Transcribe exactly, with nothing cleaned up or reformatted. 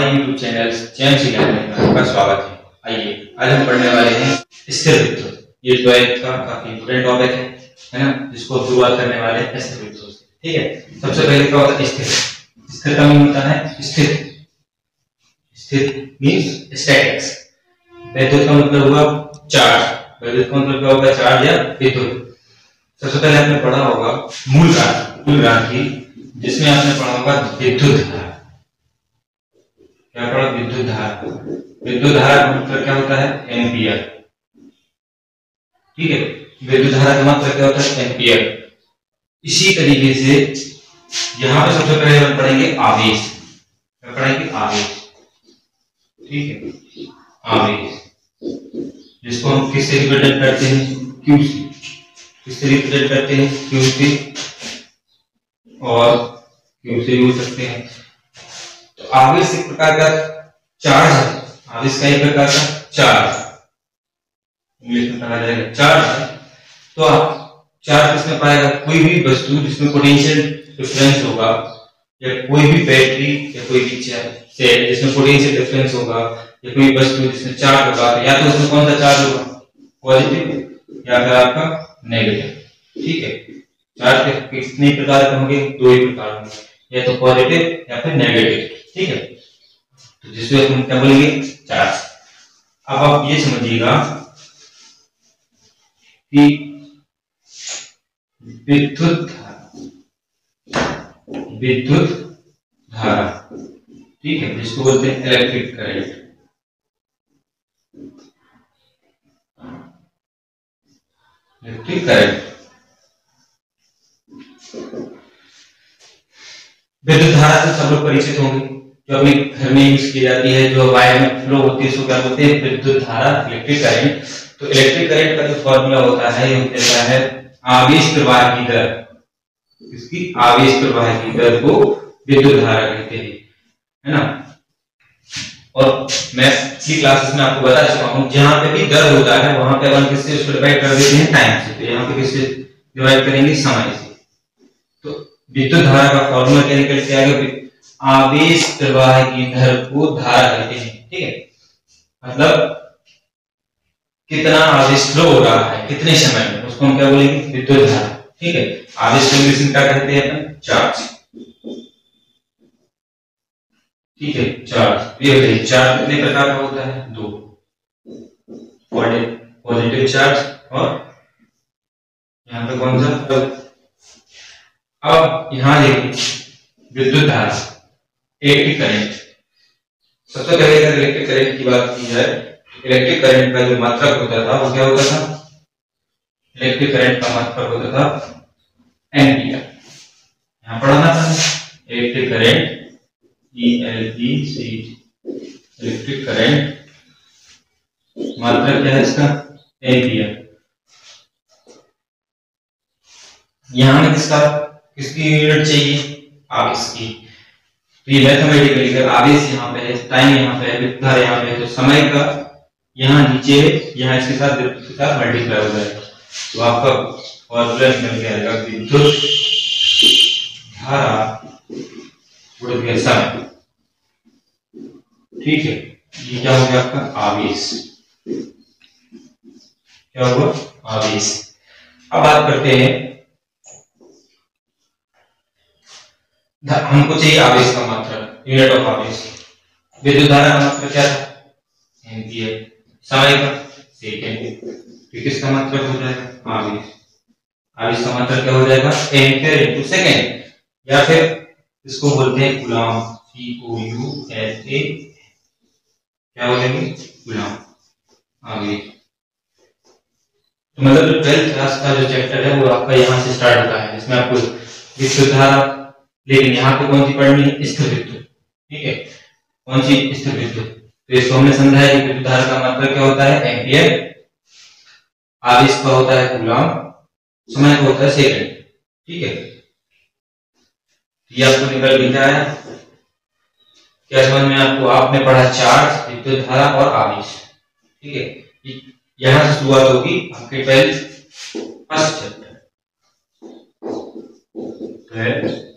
हमारे YouTube channel Jain singer में आपका स्वागत है। आइए आज हम पढ़ने वाले हैं स्थिर विद्युत। ये ट्वेल्थ का काफी इंपॉर्टेंट टॉपिक है है ना, जिसको शुरुआत करने वाले हैं स्थिर विद्युत से। ठीक है, सबसे पहले क्या होता है स्थिर। स्थिर का मतलब होता है स्थिर, स्थिर मींस स्टैटिक्स। विद्युत का मतलब हुआ चार्ज। विद्युत का मतलब क्या होगा? चार्ज या विद्युत। सबसे पहले आपने पढ़ा होगा मूल क्रांति, मूल क्रांति जिसमें आपने पढ़ा होगा विद्युत धारा। क्या पढ़ा? विद्युत धारा। विद्युत धारा का मतलब क्या होता है? एम्पियर। ठीक है, विद्युत धारा का मतलब क्या होता है? एम्पियर। इसी तरीके से यहां पे सबसे पहले हम पढ़ेंगे आवेश। क्या पढ़ेंगे? आवेश। ठीक है, आवेश जिसको हम किससे रिप्रेजेंट करते हैं? क्यू से। किससे रिप्रेजेंट करते हैं? क्यू से, और क्यू से भी हो सकते हैं। तो आवेश एक प्रकार का चार्ज है। आवेश का एक प्रकार का चार्ज, इंग्लिश में कहा जाएगा चार्ज है। तो आप चार्ज किसमें पाएगा? कोई भी वस्तु जिसमें पोटेंशियल डिफरेंस होगा, या कोई भी बैटरी या कोई भी सेल जिसमें पोटेंशियल डिफरेंस होगा, या कोई वस्तु जिसमें चार्ज होगा, या तो उसमें कौन सा चार्ज होगा? पॉजिटिव या फिर आपका नेगेटिव। ठीक है, चार्ज के कितने प्रकार होंगे? दो ही प्रकार होंगे, या तो पॉजिटिव या फिर नेगेटिव। ठीक है, तो जिसमें हम क्या बोलेंगे? चार्ज। अब आप ये समझिएगा कि विद्युत धारा, विद्युत धारा ठीक है, जिसको बोलते हैं इलेक्ट्रिक करंट। इलेक्ट्रिक करंट, विद्युत धारा से सब लोग परिचित होंगे, जो अपने घर में यूज की जाती है, जो वायर में फ्लो होती है, उसको क्या बोलते हैं? विद्युत धारा, इलेक्ट्रिक करंट। तो इलेक्ट्रिक करंट का जो फॉर्मूला होता है, ये होता है आवेश प्रवाह की दर। इसकी आवेश प्रवाह की दर को विद्युत धारा कहते हैं, है ना। और मैं की क्लासेस में आपको बता चुका हूँ, जहां पे भी दर होता है वहां पे हम किससे उसको डिवाइड कर देते हैं? टाइम से। तो यहाँ पे किससे डिवाइड करेंगे? समय से। तो विद्युत धारा का फॉर्मूला क्या निकल के आएगा? आवेश प्रवाह की दर को धारा कहते हैं। ठीक है, मतलब कितना आवेश फ्लो हो रहा है कितने समय में, उसको हम क्या बोलेंगे? विद्युत धारा। ठीक है, आवेश को क्या कहते हैं? चार्ज। ठीक है, चार्ज। ये बताइए चार्ज कितने प्रकार का होता है? दो, पॉजिटिव चार्ज और यहाँ पे कौन सा? अब यहां देखिए विद्युत धारा, इलेक्ट्रिक करंट। सबसे पहले अगर इलेक्ट्रिक करंट की बात की जाए, इलेक्ट्रिक करंट का जो मात्रक होता था वो क्या होता था? इलेक्ट्रिक करंट का मात्रक होता था एम्पीयर। यहां पढ़ना था electric current, E L E C. Electric current मात्रक क्या है इसका? एम्पीयर। यहां में किसका, किसकी यूनिट चाहिए? आवेश की। तो ये मैथमेटिकली अगर आवेश यहाँ पे है, टाइम यहाँ पे है, विद्युत धारा यहाँ पे है, तो समय का यहाँ नीचे यहाँ इसके साथ विद्युत के साथ मल्टीप्लाई हो जाएगा। तो आपका फॉर्मूला निकल के आएगा विद्युत धारा गुणित समय। ठीक है, ये क्या हो गया आपका? आवेश। क्या हुआ? आवेश। अब बात करते हैं, हमको चाहिए आवेश का मात्रक, यूनिट ऑफ आवेश। विद्युत धारा का मात्रक क्या था? एम्पीयर। समय का सेकंड। तो किसका मात्रक हो जाएगा? आवेश। आवेश का मात्रक क्या हो जाएगा? एम्पीयर इनटू सेकंड, या फिर इसको बोलते हैं coulomb. C O U L A, क्या हो जाएंगे? कूलम। आवेश। तो मतलब जो ट्वेल्थ क्लास का जो चैप्टर है वो आपका यहाँ से स्टार्ट होता है, इसमें आपको विद्युत धारा, लेकिन यहाँ पे कौन सी पढ़नी है? स्थिर विद्युत। ठीक है, कौन सी? स्थिर विद्युत। तो इसको हमने समझाया कि विद्युत धारा का मात्रक क्या होता है? एम्पीयर। आवेश का होता है कूलम, समय का होता है सेकंड। ठीक है, ये आपको निकल दिया है। क्या समझ में आपको? आपने पढ़ा चार्ज, विद्युत धारा और आवेश। ठीक है, यहाँ से शुरुआत होगी आपके ट्वेल्थ फर्स्ट चैप्टर।